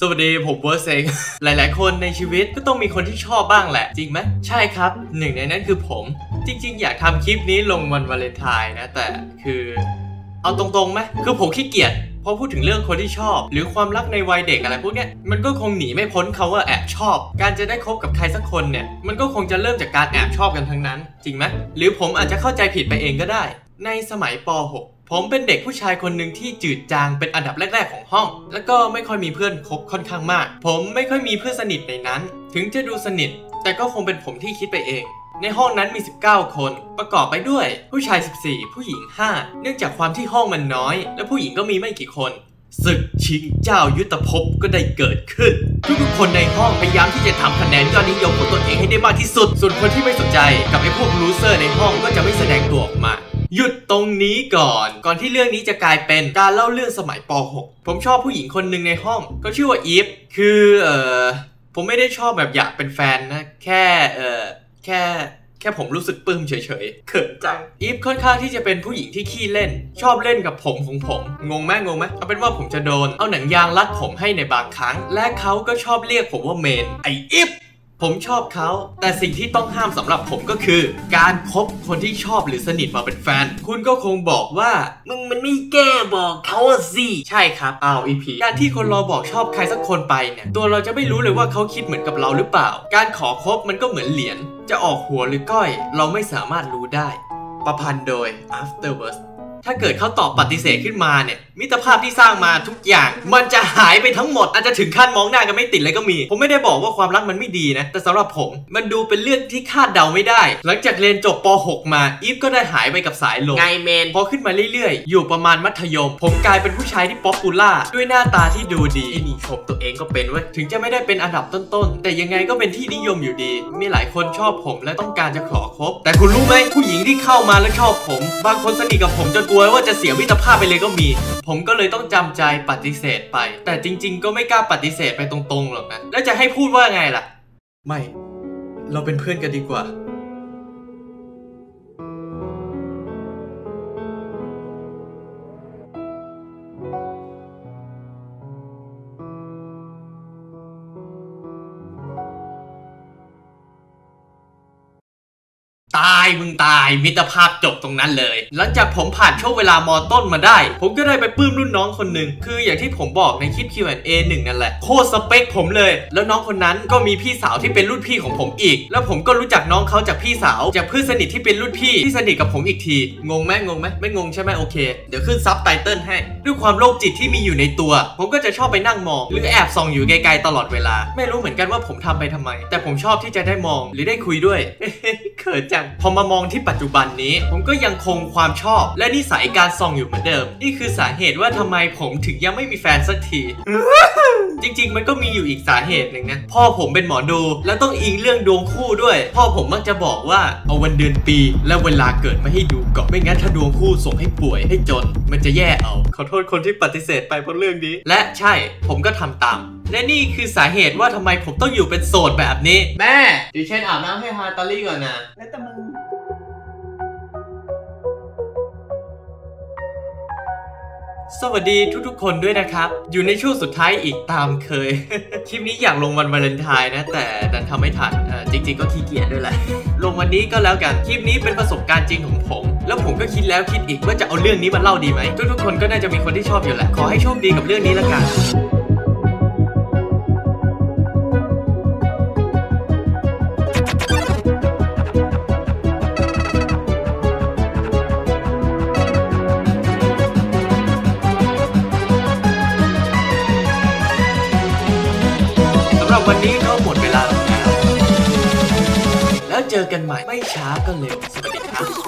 สวัสดีผมเวิร์สเอง หลายๆคนในชีวิตก็ต้องมีคนที่ชอบบ้างแหละจริงไหมใช่ครับหนึ่งในนั้นคือผมจริงๆอยากทำคลิปนี้ลงวันวาเลนไทน์นะแต่คือเอาตรงๆไหมคือผมขี้เกียจพอพูดถึงเรื่องคนที่ชอบหรือความรักในวัยเด็กอะไรพวกนี้มันก็คงหนีไม่พ้นเขาว่าแอบชอบการจะได้คบกับใครสักคนเนี่ยมันก็คงจะเริ่มจากการแอบชอบกันทั้งนั้นจริงไหมหรือผมอาจจะเข้าใจผิดไปเองก็ได้ในสมัยป.6ผมเป็นเด็กผู้ชายคนหนึ่งที่จืดจางเป็นอันดับแรกๆของห้องแล้วก็ไม่ค่อยมีเพื่อนคบค่อนข้างมากผมไม่ค่อยมีเพื่อนสนิทในนั้นถึงจะดูสนิทแต่ก็คงเป็นผมที่คิดไปเองในห้องนั้นมี19คนประกอบไปด้วยผู้ชาย14ผู้หญิง5เนื่องจากความที่ห้องมันน้อยและผู้หญิงก็มีไม่กี่คนศึกชิงเจ้ายุทธภพก็ได้เกิดขึ้นทุกๆคนในห้องพยายามที่จะทำคะแนนยอดนิยมของตนเองให้ได้มากที่สุดส่วนคนที่ไม่สนใจกับไอ้พวกลูเซอร์ในห้องก็จะไม่แสดงตัวออกมาหยุดตรงนี้ก่อนที่เรื่องนี้จะกลายเป็นการเล่าเรื่องสมัยป.6 ผมชอบผู้หญิงคนหนึ่งในห้องเขาชื่อว่าอีฟคือผมไม่ได้ชอบแบบอยากเป็นแฟนนะแค่ผมรู้สึกปลื้มเฉยๆเขินจังอีฟค่อนข้างที่จะเป็นผู้หญิงที่ขี้เล่นชอบเล่นกับผมของผมงงไหมเอาเป็นว่าผมจะโดนเอาหนังยางรัดผมให้ในบางครั้งและเขาก็ชอบเรียกผมว่าเมนไออีฟผมชอบเขาแต่สิ่งที่ต้องห้ามสำหรับผมก็คือการคบคนที่ชอบหรือสนิทมาเป็นแฟนคุณก็คงบอกว่ามึงมันไม่แก้บอกเขาสิใช่ครับอ้าวอีพีการที่คนเราบอกชอบใครสักคนไปเนี่ยตัวเราจะไม่รู้เลยว่าเขาคิดเหมือนกับเราหรือเปล่าการขอคบมันก็เหมือนเหรียญจะออกหัวหรือก้อยเราไม่สามารถรู้ได้ประพันธ์โดย Afterverse ถ้าเกิดเขาตอบปฏิเสธขึ้นมาเนี่ยมิตรภาพที่สร้างมาทุกอย่างมันจะหายไปทั้งหมดอาจจะถึงขั้นมองหน้ากันไม่ติดเลยก็มีผมไม่ได้บอกว่าความรักมันไม่ดีนะแต่สำหรับผมมันดูเป็นเรื่องที่คาดเดาไม่ได้หลังจากเรียนจบป.6 มาอีฟก็ได้หายไปกับสายลมไงเมนพอขึ้นมาเรื่อยๆอยู่ประมาณมัธยมผมกลายเป็นผู้ชายที่ป๊อปปูล่าด้วยหน้าตาที่ดูดีนี่ชมตัวเองก็เป็นว่าถึงจะไม่ได้เป็นอันดับต้นๆแต่ยังไงก็เป็นที่นิยมอยู่ดีมีหลายคนชอบผมและต้องการจะขอคบแต่คุณรู้ไหมผู้หญิงที่เข้ามาแล้วชอบผมบางคนสนิทกับผมจนกลัวว่าจะเสียมิตรภาพไปเลยก็มีผมก็เลยต้องจำใจปฏิเสธไปแต่จริงๆก็ไม่กล้าปฏิเสธไปตรงๆหรอกนะแล้วจะให้พูดว่าไงล่ะไม่เราเป็นเพื่อนกันดีกว่าตายมึงตายมิตรภาพจบตรงนั้นเลยหลังจากผมผ่านช่วงเวลาม.ต้นมาได้ผมก็ได้ไปปลื้มรุ่นน้องคนหนึ่งคืออย่างที่ผมบอกในคลิป Q&A 1นั่นแหละโคตรสเปคผมเลยแล้วน้องคนนั้นก็มีพี่สาวที่เป็นรุ่นพี่ของผมอีกแล้วผมก็รู้จักน้องเขาจากพี่สาวจากเพื่อนสนิทที่เป็นรุ่นพี่ที่สนิทกับผมอีกทีงงไหมไม่งงใช่ไหมโอเคเดี๋ยวขึ้นซับไตเติลให้ด้วยความโรคจิตที่มีอยู่ในตัวผมก็จะชอบไปนั่งมองหรือแอบส่องอยู่ไกลๆตลอดเวลาไม่รู้เหมือนกันว่าผมทำไปทำไมแต่ผมชอบที่จะได้มองหรือได้คุยด้วย เขินจังพอมามองที่ปัจจุบันนี้ผมก็ยังคงความชอบและนิสัยการส่องอยู่เหมือนเดิมนี่คือสาเหตุว่าทำไมผมถึงยังไม่มีแฟนสักที จริงๆมันก็มีอยู่อีกสาเหตุหนึ่งนะพ่อผมเป็นหมอดูและต้องอิงเรื่องดวงคู่ด้วยพ่อผมมักจะบอกว่าเอาวันเดือนปีและเวลาเกิดมาให้ดูก่อนไม่งั้นถ้าดวงคู่ส่งให้ป่วยให้จนมันจะแย่เอาขอโทษคนที่ปฏิเสธไปเพราะเรื่องนี้และใช่ผมก็ทำตามและนี่คือสาเหตุว่าทำไมผมต้องอยู่เป็นโสดแบบนี้แม่ดิฉันอาบน้ำให้ฮาตาลี่ก่อนนะแล้วแต่มึงสวัสดีทุกๆคนด้วยนะครับอยู่ในช่วงสุดท้ายอีกตามเคย คลิปนี้อยากลงวันวาเลนไทน์นะแต่ดันทำไม่ทันจริงๆก็ขี้เกียจด้วยแหละ ลงวันนี้ก็แล้วกันคลิปนี้เป็นประสบการณ์จริงของผมแล้วผมก็คิดแล้วคิดอีกว่าจะเอาเรื่องนี้มาเล่าดีไหมทุกๆคนก็น่าจะมีคนที่ชอบอยู่แหละขอให้โชคดีกับเรื่องนี้ละกันวันนี้ก็หมดเวลาแล้วแล้วเจอกันใหม่ไม่ช้าก็เร็วสวัสดีครับ